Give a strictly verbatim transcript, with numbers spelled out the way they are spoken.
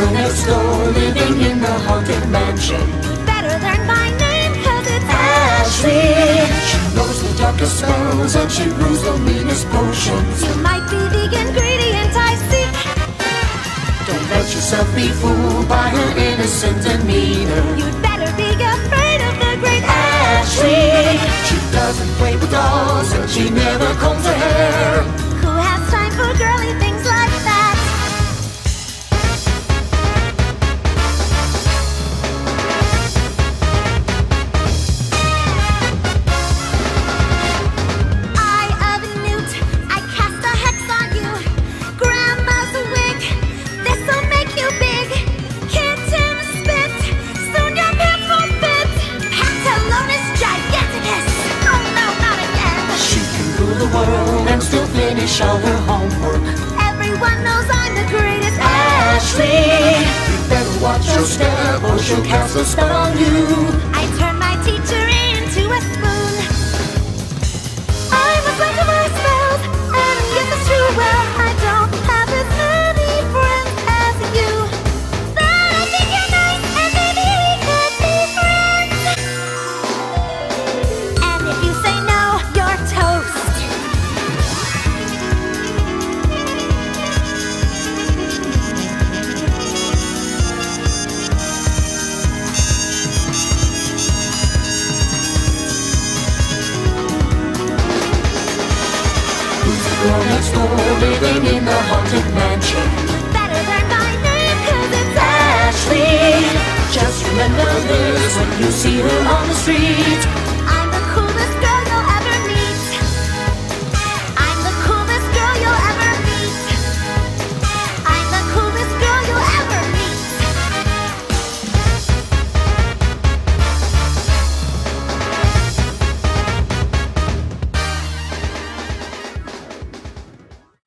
neighbor next door, living in the haunted mansion. Better learn by name, cause it's Ashridge. She knows the darkest spells and she brews the meanest potions. You might be the ingredient I seek. Don't let yourself be fooled by her innocent demeanor. You'd better be afraid of the great Ashridge. She doesn't play with dolls and she never combs her hair. Who has time for girly things like that? All her homework. Everyone knows I'm the greatest Ashridge. You better watch your step or she'll cast a spell on you. I turn my teacher into a spoon. I'm a friend of her spells, and get this true well. I don't have as many friends as you, but I think you're nice, and maybe we could be friends. And if you say no, you're toast. Next door, living in the haunted mansion. Better learn my name, cause it's Ashridge. Just remember this when you see her on the street.